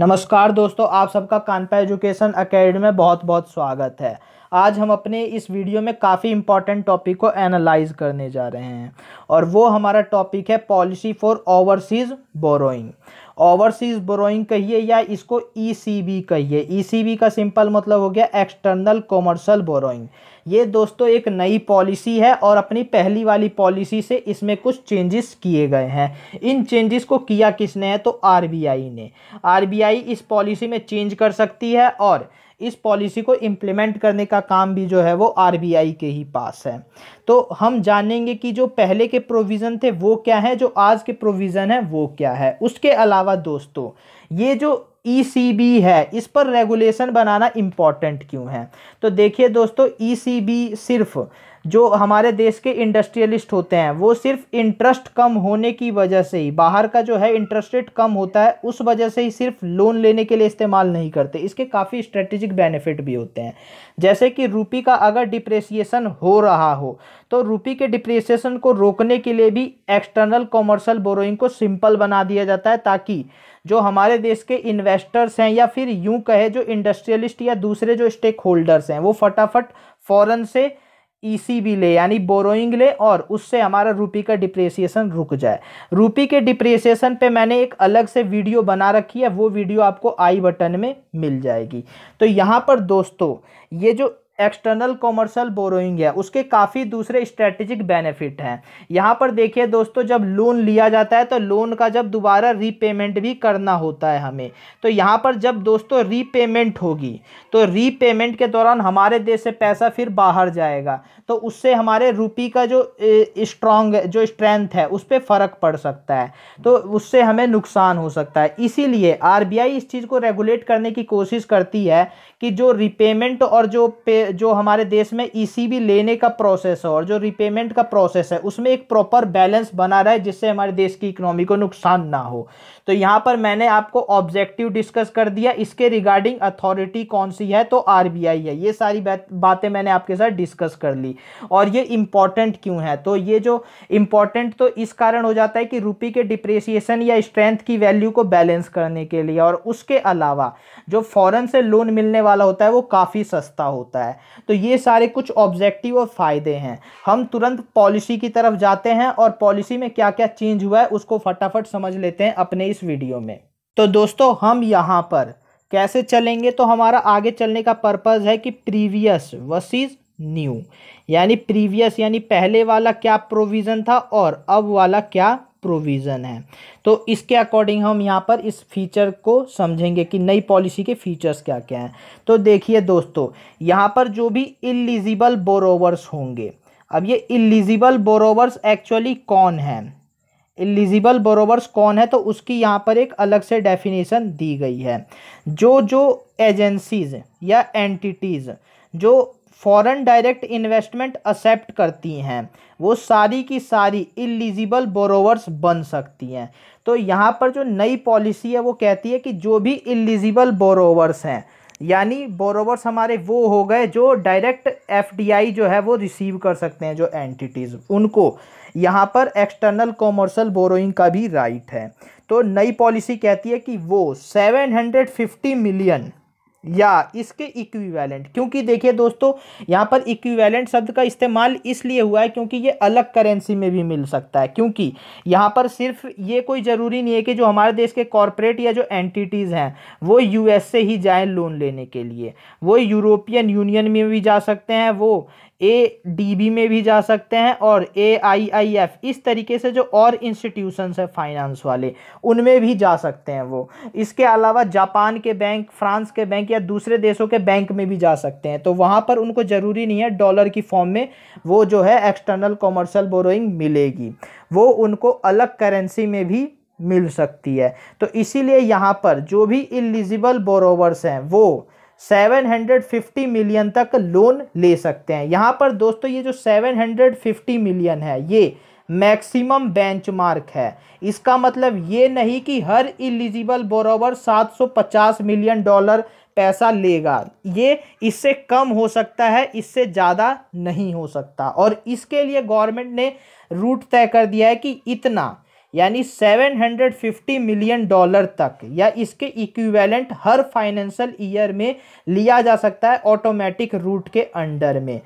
नमस्कार दोस्तों, आप सबका कानपुर एजुकेशन अकेडमी में बहुत बहुत स्वागत है। आज हम अपने इस वीडियो में काफ़ी इम्पॉर्टेंट टॉपिक को एनालाइज करने जा रहे हैं और वो हमारा टॉपिक है policy for overseas borrowing. Overseas borrowing कहिए या इसको ECB कहिए। ECB का सिंपल मतलब हो गया एक्सटर्नल कॉमर्शल बोरोइंग। ये दोस्तों एक नई पॉलिसी है और अपनी पहली वाली पॉलिसी से इसमें कुछ चेंजेस किए गए हैं। इन चेंजेस को किया किसने है तो RBI ने। RBI इस पॉलिसी में चेंज कर सकती है और इस पॉलिसी को इम्प्लीमेंट करने का काम भी जो है वो RBI के ही पास है। तो हम जानेंगे कि जो पहले के प्रोविज़न थे वो क्या है, जो आज के प्रोविज़न है वो क्या है। उसके अलावा दोस्तों ये जो ECB है इस पर रेगुलेशन बनाना इम्पॉर्टेंट क्यों है, तो देखिए दोस्तों ECB सिर्फ जो हमारे देश के इंडस्ट्रियलिस्ट होते हैं वो सिर्फ इंटरेस्ट कम होने की वजह से ही, बाहर का जो है इंटरेस्ट रेट कम होता है उस वजह से ही सिर्फ लोन लेने के लिए इस्तेमाल नहीं करते। इसके काफ़ी स्ट्रेटेजिक बेनिफिट भी होते हैं, जैसे कि रुपये का अगर डिप्रेसिएशन हो रहा हो तो रुपये के डिप्रेसिएशन को रोकने के लिए भी एक्सटर्नल कॉमर्शियल बोरोइंग को सिंपल बना दिया जाता है, ताकि जो हमारे देश के इन्वेस्टर्स हैं या फिर यूँ कहे जो इंडस्ट्रियलिस्ट या दूसरे जो स्टेक होल्डर्स हैं वो फटाफट फ़ौरन से ECB ले यानी बोरोइंग ले और उससे हमारा रुपये का डिप्रेसिएशन रुक जाए। रुपये के डिप्रेसिएशन पे मैंने एक अलग से वीडियो बना रखी है, वो वीडियो आपको आई बटन में मिल जाएगी। तो यहाँ पर दोस्तों ये जो एक्सटर्नल कॉमर्शियल बोरोइंग है उसके काफ़ी दूसरे स्ट्रेटेजिक बेनिफिट हैं। यहाँ पर देखिए दोस्तों, जब लोन लिया जाता है तो लोन का जब दोबारा रीपेमेंट भी करना होता है हमें, तो यहाँ पर जब दोस्तों रीपेमेंट होगी तो रीपेमेंट के दौरान हमारे देश से पैसा फिर बाहर जाएगा, तो उससे हमारे रुपये का जो स्ट्रेंथ है उस पर फ़र्क पड़ सकता है, तो उससे हमें नुकसान हो सकता है। इसीलिए RBI इस चीज़ को रेगुलेट करने की कोशिश करती है कि जो रीपेमेंट और जो हमारे देश में ECB लेने का प्रोसेस है और जो रिपेमेंट का प्रोसेस है उसमें एक प्रॉपर बैलेंस बना रहे जिससे हमारे देश की इकोनॉमी को नुकसान ना हो। तो यहाँ पर मैंने आपको ऑब्जेक्टिव डिस्कस कर दिया, इसके रिगार्डिंग अथॉरिटी कौन सी है तो RBI है। ये सारी बातें मैंने आपके साथ डिस्कस कर ली। और ये इम्पॉर्टेंट क्यों है, तो ये जो इम्पॉर्टेंट तो इस कारण हो जाता है कि रुपये के डिप्रेसिएशन या स्ट्रेंथ की वैल्यू को बैलेंस करने के लिए, और उसके अलावा जो फॉरेन से लोन मिलने वाला होता है वो काफ़ी सस्ता होता है। तो ये सारे कुछ ऑब्जेक्टिव और फायदे हैं। हम तुरंत पॉलिसी की तरफ जाते हैं और पॉलिसी में क्या क्या चेंज हुआ है उसको फटाफट समझ लेते हैं अपने इस वीडियो में। तो दोस्तों हम यहाँ पर कैसे चलेंगे, तो हमारा आगे चलने का पर्पस है कि प्रीवियस वर्सेस न्यू, यानी प्रीवियस यानी पहले वाला क्या प्रोविजन था और अब वाला क्या प्रोविज़न है। तो इसके अकॉर्डिंग हम यहाँ पर इस फीचर को समझेंगे कि नई पॉलिसी के फीचर्स क्या क्या हैं। तो देखिए दोस्तों, यहाँ पर जो भी इलिजिबल बोरोवर्स होंगे, अब ये इलिजिबल बोरोवर्स एक्चुअली कौन हैं, इलिजिबल बोरोवर्स कौन है, तो उसकी यहाँ पर एक अलग से डेफिनेशन दी गई है। जो एजेंसीज़ या एंटिटीज़ जो फॉरेन डायरेक्ट इन्वेस्टमेंट एक्सेप्ट करती हैं वो सारी की सारी इलिजिबल बोरोवर्स बन सकती हैं। तो यहाँ पर जो नई पॉलिसी है वो कहती है कि जो भी इलिजिबल बोरोवर्स हैं, यानी बोरोवर्स हमारे वो हो गए जो डायरेक्ट FDI जो है वो रिसीव कर सकते हैं, जो एंटिटीज़, उनको यहाँ पर एक्सटर्नल कॉमर्शियल बोरोइंग का भी राइट है। तो नई पॉलिसी कहती है कि वो 750 मिलियन या इसके इक्विवेलेंट, क्योंकि देखिए दोस्तों यहाँ पर इक्विवेलेंट शब्द का इस्तेमाल इसलिए हुआ है क्योंकि ये अलग करेंसी में भी मिल सकता है, क्योंकि यहाँ पर सिर्फ ये कोई ज़रूरी नहीं है कि जो हमारे देश के कॉरपोरेट या जो एंटिटीज़ हैं वो US से ही जाएं लोन लेने के लिए, वो यूरोपियन यूनियन में भी जा सकते हैं, वो ADB में भी जा सकते हैं और AIIF, इस तरीके से जो और इंस्टीट्यूशंस हैं फाइनेंस वाले उनमें भी जा सकते हैं वो। इसके अलावा जापान के बैंक, फ्रांस के बैंक या दूसरे देशों के बैंक में भी जा सकते हैं, तो वहाँ पर उनको ज़रूरी नहीं है डॉलर की फॉर्म में वो जो है एक्सटर्नल कॉमर्शियल बोरोइंग मिलेगी, वो उनको अलग करेंसी में भी मिल सकती है। तो इसीलिए यहाँ पर जो भी इलिजिबल बोरोवर्स हैं वो 750 मिलियन तक लोन ले सकते हैं। यहाँ पर दोस्तों ये जो 750 मिलियन है ये मैक्सिमम बेंचमार्क है। इसका मतलब ये नहीं कि हर इलिजिबल बोरोवर 750 मिलियन डॉलर पैसा लेगा, ये इससे कम हो सकता है, इससे ज़्यादा नहीं हो सकता। और इसके लिए गवर्नमेंट ने रूट तय कर दिया है कि इतना यानी 750 मिलियन डॉलर तक या इसके इक्विवेलेंट हर फाइनेंशियल ईयर में लिया जा सकता है ऑटोमेटिक रूट के अंडर में।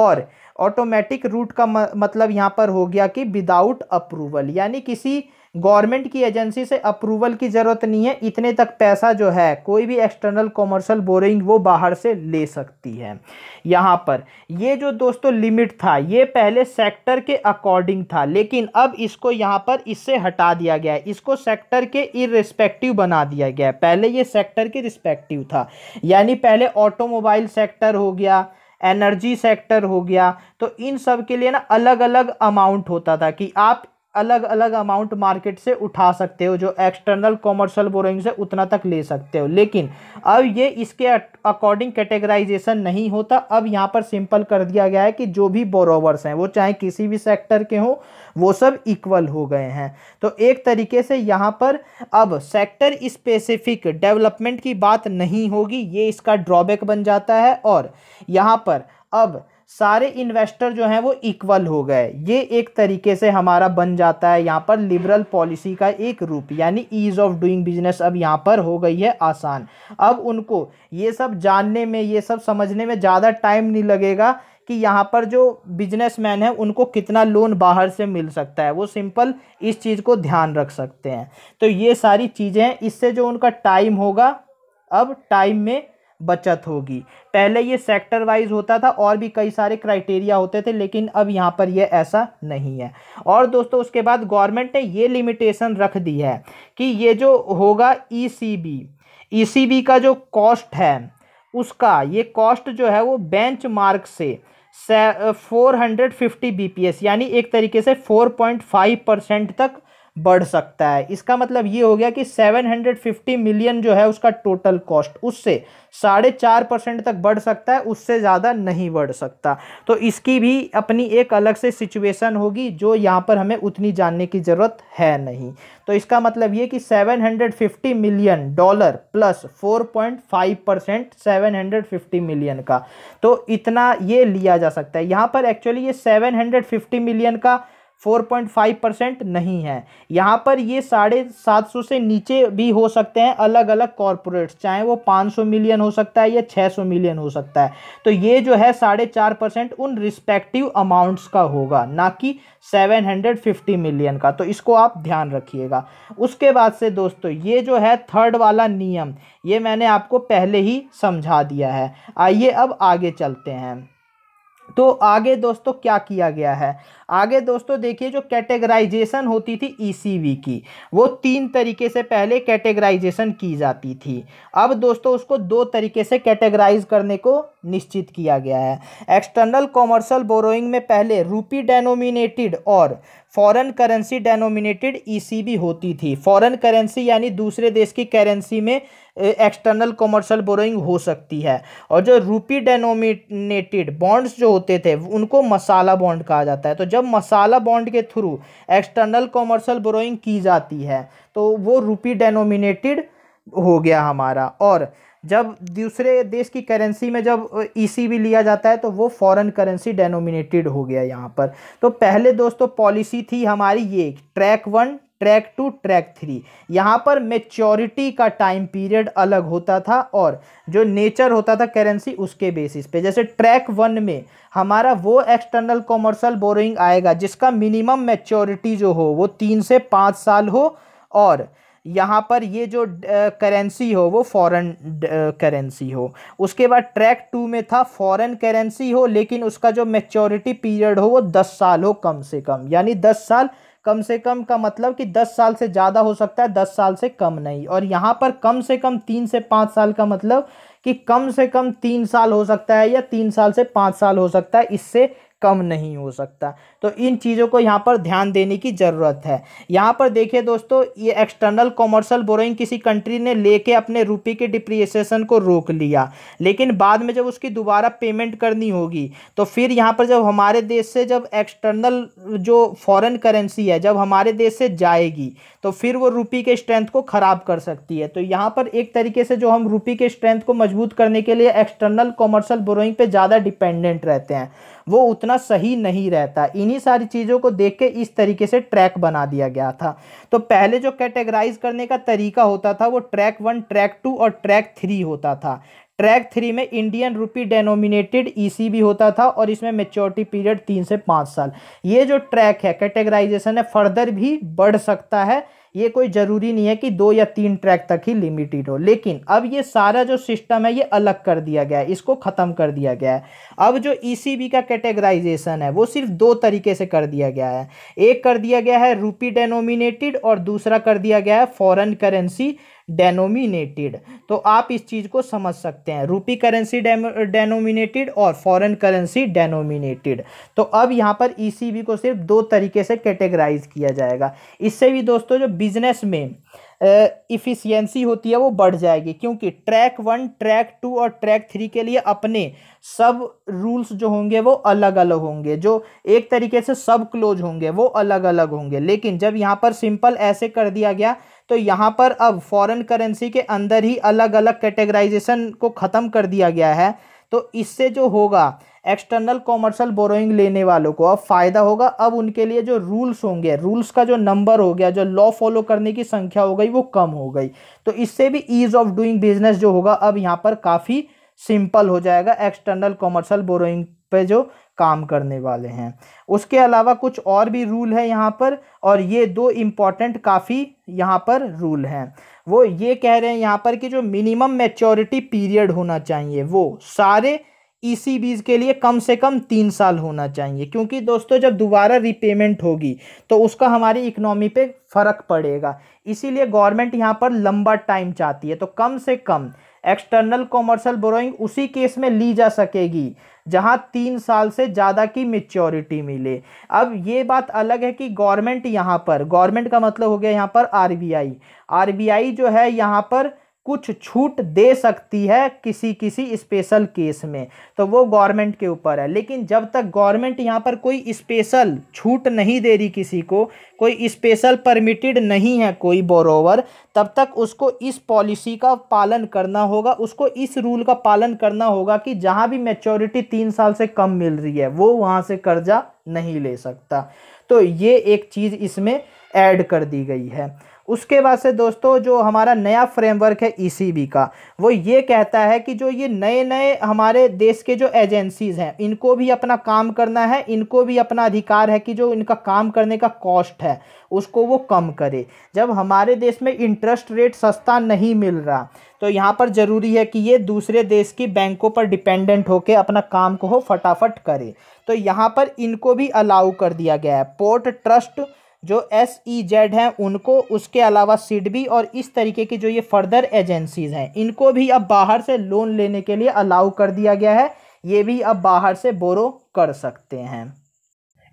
और ऑटोमेटिक रूट का मतलब यहाँ पर हो गया कि विदाउट अप्रूवल, यानी किसी गवर्नमेंट की एजेंसी से अप्रूवल की ज़रूरत नहीं है, इतने तक पैसा जो है कोई भी एक्सटर्नल कॉमर्शियल बोरिंग वो बाहर से ले सकती है। यहाँ पर ये जो दोस्तों लिमिट था ये पहले सेक्टर के अकॉर्डिंग था, लेकिन अब इसको यहाँ पर इससे हटा दिया गया है, इसको सेक्टर के इररिस्पेक्टिव बना दिया गया है। पहले ये सेक्टर के रिस्पेक्टिव था, यानी पहले ऑटोमोबाइल सेक्टर हो गया, एनर्जी सेक्टर हो गया, तो इन सब के लिए ना अलग अलग अमाउंट होता था कि आप अलग अलग अमाउंट मार्केट से उठा सकते हो, जो एक्सटर्नल कॉमर्शियल बोरोइंग से उतना तक ले सकते हो। लेकिन अब ये इसके अकॉर्डिंग कैटेगराइजेशन नहीं होता, अब यहाँ पर सिंपल कर दिया गया है कि जो भी बोरोवर्स हैं वो चाहे किसी भी सेक्टर के हों वो सब इक्वल हो गए हैं। तो एक तरीके से यहाँ पर अब सेक्टर स्पेसिफिक डेवलपमेंट की बात नहीं होगी, ये इसका ड्रॉबैक बन जाता है। और यहाँ पर अब सारे इन्वेस्टर जो हैं वो इक्वल हो गए, ये एक तरीके से हमारा बन जाता है यहाँ पर लिबरल पॉलिसी का एक रूप, यानी ईज़ ऑफ डूइंग बिजनेस अब यहाँ पर हो गई है आसान। अब उनको ये सब जानने में, ये सब समझने में ज़्यादा टाइम नहीं लगेगा कि यहाँ पर जो बिजनेसमैन है उनको कितना लोन बाहर से मिल सकता है, वो सिंपल इस चीज़ को ध्यान रख सकते हैं। तो ये सारी चीज़ें हैं, इससे जो उनका टाइम होगा अब टाइम में बचत होगी। पहले ये सेक्टर वाइज होता था और भी कई सारे क्राइटेरिया होते थे, लेकिन अब यहाँ पर ये ऐसा नहीं है। और दोस्तों उसके बाद गवर्नमेंट ने ये लिमिटेशन रख दी है कि ये जो होगा ईसीबी का जो कॉस्ट है उसका, ये कॉस्ट जो है वो बेंचमार्क से 450 बीपीएस यानी एक तरीके से 4.5% तक बढ़ सकता है। इसका मतलब ये हो गया कि 750 मिलियन जो है उसका टोटल कॉस्ट उससे 4.5% तक बढ़ सकता है, उससे ज़्यादा नहीं बढ़ सकता। तो इसकी भी अपनी एक अलग से सिचुएशन होगी जो यहाँ पर हमें उतनी जानने की ज़रूरत है नहीं। तो इसका मतलब ये कि 750 मिलियन डॉलर प्लस 4.5% 750 मिलियन का, तो इतना ये लिया जा सकता है। यहाँ पर एक्चुअली ये 750 मिलियन का 4.5% नहीं है, यहाँ पर ये 750 से नीचे भी हो सकते हैं अलग अलग कॉरपोरेट्स, चाहे वो 500 मिलियन हो सकता है या 600 मिलियन हो सकता है। तो ये जो है 4.5% उन रिस्पेक्टिव अमाउंट्स का होगा, ना कि 750 मिलियन का। तो इसको आप ध्यान रखिएगा। उसके बाद से दोस्तों ये जो है थर्ड वाला नियम, ये मैंने आपको पहले ही समझा दिया है। आइए अब आगे चलते हैं। तो आगे दोस्तों क्या किया गया है, आगे दोस्तों देखिए जो कैटेगराइजेशन होती थी ईसीबी की, वो 3 तरीके से पहले कैटेगराइजेशन की जाती थी। अब दोस्तों उसको 2 तरीके से कैटेगराइज करने को निश्चित किया गया है। एक्सटर्नल कॉमर्शियल बोरोइंग में पहले रूपी डेनोमिनेटेड और फॉरेन करेंसी डेनोमिनेटेड ईसीबी होती थी। फॉरेन करेंसी यानी दूसरे देश की करेंसी में एक्सटर्नल कॉमर्शियल बोरोइंग हो सकती है। और जो रूपी डेनोमिनेटेड बॉन्ड्स जो होते थे उनको मसाला बॉन्ड कहा जाता है। तो जब मसाला बॉन्ड के थ्रू एक्सटर्नल कॉमर्शियल बोरोइंग की जाती है तो वो रूपी डेनोमिनेटेड हो गया हमारा। और जब दूसरे देश की करेंसी में जब ईसीबी लिया जाता है तो वो फॉरेन करेंसी डेनोमिनेटेड हो गया यहाँ पर। तो पहले दोस्तों पॉलिसी थी हमारी ये ट्रैक 1, ट्रैक 2, ट्रैक 3। यहाँ पर मेच्योरिटी का टाइम पीरियड अलग होता था और जो नेचर होता था करेंसी उसके बेसिस पे। जैसे ट्रैक 1 में हमारा वो एक्सटर्नल कॉमर्शियल बोरोइंग आएगा जिसका मिनिमम मेच्योरिटी जो हो वो 3 से 5 साल हो, और यहाँ पर ये जो करेंसी हो वो फॉरेन करेंसी हो। उसके बाद ट्रैक 2 में था फॉरेन करेंसी हो लेकिन उसका जो मेच्योरिटी पीरियड हो वो 10 साल हो कम से कम, यानी 10 साल कम से कम का मतलब कि 10 साल से ज़्यादा हो सकता है, 10 साल से कम नहीं। और यहाँ पर कम से कम 3 से 5 साल का मतलब कि कम से कम 3 साल हो सकता है या 3 साल से 5 साल हो सकता है, इससे कम नहीं हो सकता। तो इन चीज़ों को यहाँ पर ध्यान देने की ज़रूरत है। यहाँ पर देखिए दोस्तों ये एक्सटर्नल कॉमर्शियल बोरोइंग किसी कंट्री ने लेके अपने रुपी के डिप्रिसिएशन को रोक लिया, लेकिन बाद में जब उसकी दोबारा पेमेंट करनी होगी तो फिर यहाँ पर जब हमारे देश से जब एक्सटर्नल जो फॉरेन करेंसी है जब हमारे देश से जाएगी तो फिर वो रुपी के स्ट्रेंथ को ख़राब कर सकती है। तो यहाँ पर एक तरीके से जो हम रुपी के स्ट्रेंथ को मजबूत करने के लिए एक्सटर्नल कॉमर्शियल बोरोइंग पर ज़्यादा डिपेंडेंट रहते हैं, वो उतना सही नहीं रहता। इन्हीं सारी चीज़ों को देख के इस तरीके से ट्रैक बना दिया गया था। तो पहले जो कैटेगराइज करने का तरीका होता था वो ट्रैक 1, ट्रैक 2 और ट्रैक 3 होता था। ट्रैक 3 में इंडियन रुपी डेनोमिनेटेड ईसीबी होता था और इसमें मैच्योरिटी पीरियड 3 से 5 साल। ये जो ट्रैक है कैटेगराइजेशन है फर्दर भी बढ़ सकता है, ये कोई ज़रूरी नहीं है कि 2 या 3 ट्रैक तक ही लिमिटेड हो। लेकिन अब ये सारा जो सिस्टम है ये अलग कर दिया गया है, इसको ख़त्म कर दिया गया है। अब जो ईसीबी का कैटेगराइजेशन है वो सिर्फ 2 तरीके से कर दिया गया है। एक कर दिया गया है रूपी डेनोमिनेटेड और दूसरा कर दिया गया है फॉरेन करेंसी डेनोमिनेटेड। तो आप इस चीज़ को समझ सकते हैं, रूपी करेंसी डेनोमिनेटेड और फॉरेन करेंसी डेनोमिनेटेड। तो अब यहाँ पर ईसीबी को सिर्फ 2 तरीके से कैटेगराइज किया जाएगा। इससे भी दोस्तों जो बिजनेस में एफिशिएंसी होती है वो बढ़ जाएगी, क्योंकि ट्रैक 1, ट्रैक 2 और ट्रैक 3 के लिए अपने सब रूल्स जो होंगे वो अलग अलग होंगे, जो एक तरीके से सब क्लोज होंगे वो अलग अलग होंगे। लेकिन जब यहाँ पर सिंपल ऐसे कर दिया गया तो यहाँ पर अब फॉरेन करेंसी के अंदर ही अलग अलग कैटेगराइजेशन को ख़त्म कर दिया गया है। तो इससे जो होगा एक्सटर्नल कॉमर्शियल बोरोइंग लेने वालों को अब फ़ायदा होगा। अब उनके लिए जो रूल्स होंगे, रूल्स का जो नंबर हो गया, जो लॉ फॉलो करने की संख्या हो गई वो कम हो गई। तो इससे भी ईज़ ऑफ डूइंग बिजनेस जो होगा अब यहाँ पर काफ़ी सिंपल हो जाएगा एक्सटर्नल कॉमर्शियल बोरोइंग पे जो काम करने वाले हैं। उसके अलावा कुछ और भी रूल है यहाँ पर, और ये 2 इम्पॉर्टेंट काफ़ी यहाँ पर रूल हैं। वो ये कह रहे हैं यहाँ पर कि जो मिनिमम मैच्योरिटी पीरियड होना चाहिए वो सारे ईसीबीज़ के लिए कम से कम 3 साल होना चाहिए, क्योंकि दोस्तों जब दोबारा रीपेमेंट होगी तो उसका हमारी इकोनॉमी पे फ़र्क पड़ेगा। इसीलिए गवर्नमेंट यहाँ पर लंबा टाइम चाहती है। तो कम से कम एक्सटर्नल कॉमर्शियल बोरोइंग उसी केस में ली जा सकेगी जहाँ 3 साल से ज़्यादा की मैच्योरिटी मिले। अब ये बात अलग है कि गवर्नमेंट यहाँ पर, गवर्नमेंट का मतलब हो गया यहाँ पर आरबीआई जो है यहाँ पर कुछ छूट दे सकती है किसी किसी स्पेशल केस में, तो वो गवर्नमेंट के ऊपर है। लेकिन जब तक गवर्नमेंट यहाँ पर कोई स्पेशल छूट नहीं दे रही किसी को, कोई स्पेशल परमिटेड नहीं है कोई बोरोवर, तब तक उसको इस पॉलिसी का पालन करना होगा, उसको इस रूल का पालन करना होगा कि जहाँ भी मैच्योरिटी 3 साल से कम मिल रही है वो वहाँ से कर्जा नहीं ले सकता। तो ये एक चीज़ इसमें ऐड कर दी गई है। उसके बाद से दोस्तों जो हमारा नया फ्रेमवर्क है ईसीबी का, वो ये कहता है कि जो ये नए नए हमारे देश के जो एजेंसीज़ हैं इनको भी अपना काम करना है, इनको भी अपना अधिकार है कि जो इनका काम करने का कॉस्ट है उसको वो कम करे। जब हमारे देश में इंटरेस्ट रेट सस्ता नहीं मिल रहा तो यहाँ पर ज़रूरी है कि ये दूसरे देश की बैंकों पर डिपेंडेंट होकर अपना काम को हो फटाफट करे। तो यहाँ पर इनको भी अलाउ कर दिया गया है। पोर्ट ट्रस्ट जो SEZ हैं उनको, उसके अलावा SIDBI और इस तरीके की जो ये फर्दर एजेंसीज़ हैं इनको भी अब बाहर से लोन लेने के लिए अलाउ कर दिया गया है। ये भी अब बाहर से बोरो कर सकते हैं।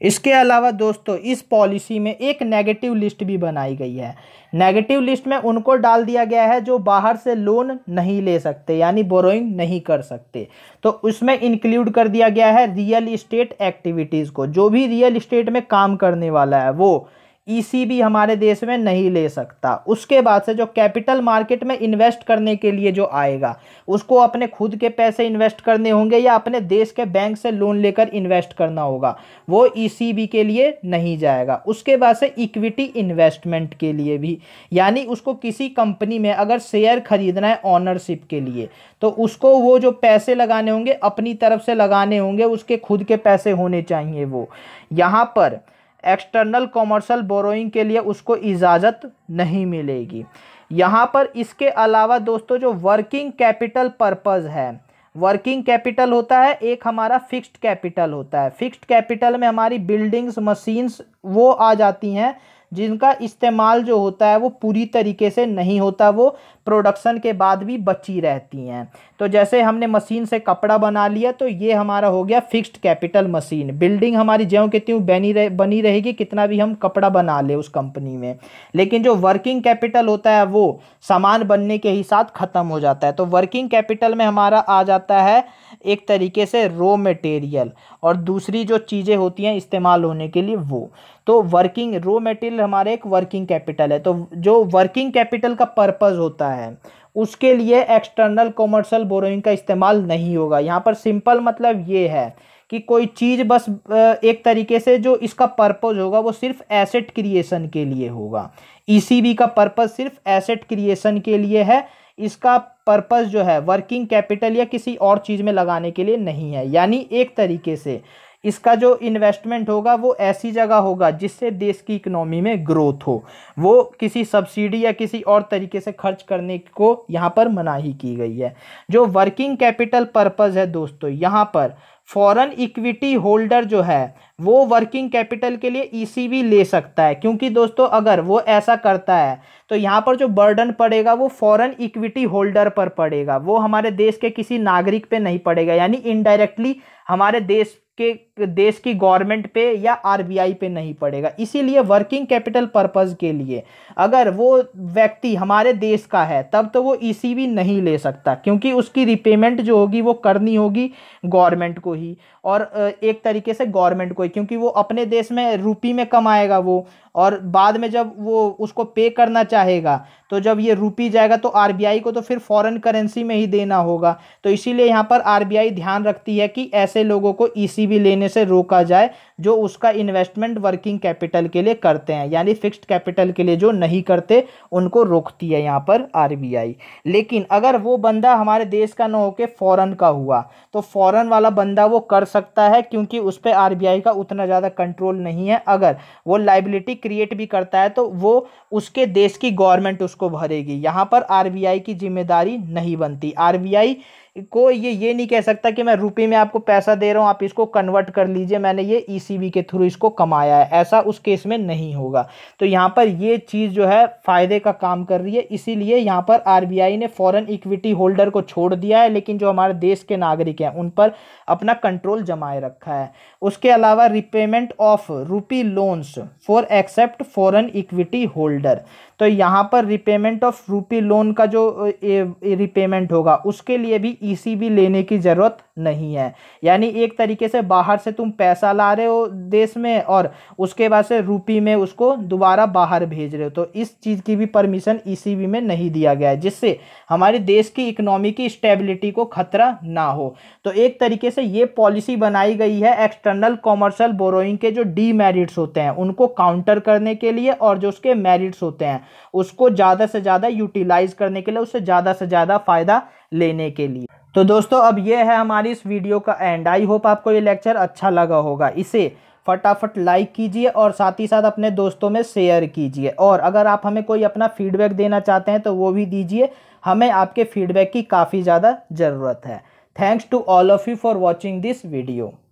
इसके अलावा दोस्तों इस पॉलिसी में एक नेगेटिव लिस्ट भी बनाई गई है। नेगेटिव लिस्ट में उनको डाल दिया गया है जो बाहर से लोन नहीं ले सकते, यानी बोरोइंग नहीं कर सकते। तो उसमें इंक्लूड कर दिया गया है रियल इस्टेट एक्टिविटीज़ को। जो भी रियल इस्टेट में काम करने वाला है वो ईसीबी हमारे देश में नहीं ले सकता। उसके बाद से जो कैपिटल मार्केट में इन्वेस्ट करने के लिए जो आएगा उसको अपने खुद के पैसे इन्वेस्ट करने होंगे या अपने देश के बैंक से लोन लेकर इन्वेस्ट करना होगा, वो ईसीबी के लिए नहीं जाएगा। उसके बाद से इक्विटी इन्वेस्टमेंट के लिए भी, यानी उसको किसी कंपनी में अगर शेयर खरीदना है ऑनरशिप के लिए तो उसको वो जो पैसे लगाने होंगे अपनी तरफ से लगाने होंगे, उसके खुद के पैसे होने चाहिए। वो यहाँ पर एक्सटर्नल कॉमर्शियल बोरोइंग के लिए उसको इजाज़त नहीं मिलेगी। यहाँ पर इसके अलावा दोस्तों जो वर्किंग कैपिटल पर्पस है, वर्किंग कैपिटल होता है एक हमारा फिक्स्ड कैपिटल होता है। फिक्स्ड कैपिटल में हमारी बिल्डिंग्स, मशीन्स वो आ जाती हैं जिनका इस्तेमाल जो होता है वो पूरी तरीके से नहीं होता, वो प्रोडक्शन के बाद भी बची रहती हैं। तो जैसे हमने मशीन से कपड़ा बना लिया तो ये हमारा हो गया फिक्स्ड कैपिटल मशीन। बिल्डिंग हमारी ज्यों की त्यों बनी रहेगी, कितना भी हम कपड़ा बना ले उस कंपनी में। लेकिन जो वर्किंग कैपिटल होता है वो सामान बनने के ही साथ ख़त्म हो जाता है। तो वर्किंग कैपिटल में हमारा आ जाता है एक तरीके से रॉ मटेरियल और दूसरी जो चीज़ें होती हैं इस्तेमाल होने के लिए वो, तो वर्किंग रॉ मटेरियल हमारे एक वर्किंग कैपिटल है। तो जो वर्किंग कैपिटल का पर्पस होता है उसके लिए एक्सटर्नल कॉमर्शियल बोरोइंग का इस्तेमाल नहीं होगा। यहाँ पर सिंपल मतलब ये है कि कोई चीज़ बस एक तरीके से जो इसका पर्पस होगा वो सिर्फ एसेट क्रिएशन के लिए होगा। ईसीबी का पर्पस सिर्फ एसेट क्रिएशन के लिए है, इसका पर्पस जो है वर्किंग कैपिटल या किसी और चीज़ में लगाने के लिए नहीं है। यानी एक तरीके से इसका जो इन्वेस्टमेंट होगा वो ऐसी जगह होगा जिससे देश की इकोनॉमी में ग्रोथ हो, वो किसी सब्सिडी या किसी और तरीके से खर्च करने को यहाँ पर मनाही की गई है। जो वर्किंग कैपिटल पर्पस है दोस्तों, यहाँ पर फॉरेन इक्विटी होल्डर जो है वो वर्किंग कैपिटल के लिए ईसीबी ले सकता है, क्योंकि दोस्तों अगर वो ऐसा करता है तो यहाँ पर जो बर्डन पड़ेगा वो फॉरेन इक्विटी होल्डर पर पड़ेगा, वो हमारे देश के किसी नागरिक पे नहीं पड़ेगा। यानी इनडायरेक्टली हमारे देश की गवर्नमेंट पे या आरबीआई पे नहीं पड़ेगा। इसीलिए वर्किंग कैपिटल पर्पस के लिए अगर वो व्यक्ति हमारे देश का है तब तो वो ईसीबी नहीं ले सकता, क्योंकि उसकी रिपेमेंट जो होगी वो करनी होगी गवर्नमेंट को ही, और एक तरीके से गवर्नमेंट को ही, क्योंकि वो अपने देश में रुपी में कमाएगा वो, और बाद में जब वो उसको पे करना चाहेगा तो जब ये रुपी जाएगा तो आरबीआई को तो फिर फॉरेन करेंसी में ही देना होगा। तो इसीलिए यहाँ पर आरबीआई ध्यान रखती है कि ऐसे लोगों को ईसीबी लेने से रोका जाए जो उसका इन्वेस्टमेंट वर्किंग कैपिटल के लिए करते हैं, यानी फिक्स्ड कैपिटल के लिए जो नहीं करते उनको रोकती है यहाँ पर आरबीआई। लेकिन अगर वो बंदा हमारे देश का ना होकर फॉरेन का हुआ तो फॉरेन वाला बंदा वो कर सकता है, क्योंकि उस पर आरबीआई का उतना ज़्यादा कंट्रोल नहीं है। अगर वो लाइबिलिटी क्रिएट भी करता है तो वो उसके देश की गवर्नमेंट उसको भरेगी, यहाँ पर आरबीआई की जिम्मेदारी नहीं बनती। आरबीआई को ये नहीं कह सकता कि मैं रुपए में आपको पैसा दे रहा हूँ, आप इसको कन्वर्ट कर लीजिए, मैंने ये ईसीबी के थ्रू इसको कमाया है, ऐसा उस केस में नहीं होगा। तो यहाँ पर ये चीज़ जो है फ़ायदे का काम कर रही है, इसीलिए यहाँ पर आरबीआई ने फॉरेन इक्विटी होल्डर को छोड़ दिया है, लेकिन जो हमारे देश के नागरिक हैं उन पर अपना कंट्रोल जमाए रखा है। उसके अलावा repayment of rupee loans for except foreign equity holder, तो यहाँ पर रिपेमेंट ऑफ रुपी लोन का जो रिपेमेंट होगा उसके लिए भी ईसीबी लेने की ज़रूरत नहीं है। यानी एक तरीके से बाहर से तुम पैसा ला रहे हो देश में और उसके बाद से रुपी में उसको दोबारा बाहर भेज रहे हो, तो इस चीज़ की भी परमिशन ईसीबी में नहीं दिया गया है, जिससे हमारे देश की इकोनॉमी की स्टेबिलिटी को खतरा ना हो। तो एक तरीके से ये पॉलिसी बनाई गई है एक्सटर्नल कॉमर्शियल बोरोइंग के जो डीमेरिट्स होते हैं उनको काउंटर करने के लिए, और जो उसके मेरिट्स होते हैं उसको ज़्यादा से ज़्यादा यूटिलाइज करने के लिए, उससे ज़्यादा से ज़्यादा फ़ायदा लेने के लिए। तो दोस्तों अब ये है हमारी इस वीडियो का एंड। आई होप आपको ये लेक्चर अच्छा लगा होगा। इसे फटाफट लाइक कीजिए और साथ ही साथ अपने दोस्तों में शेयर कीजिए, और अगर आप हमें कोई अपना फीडबैक देना चाहते हैं तो वो भी दीजिए, हमें आपके फीडबैक की काफ़ी ज़्यादा ज़रूरत है। Thanks to all of you for watching this video.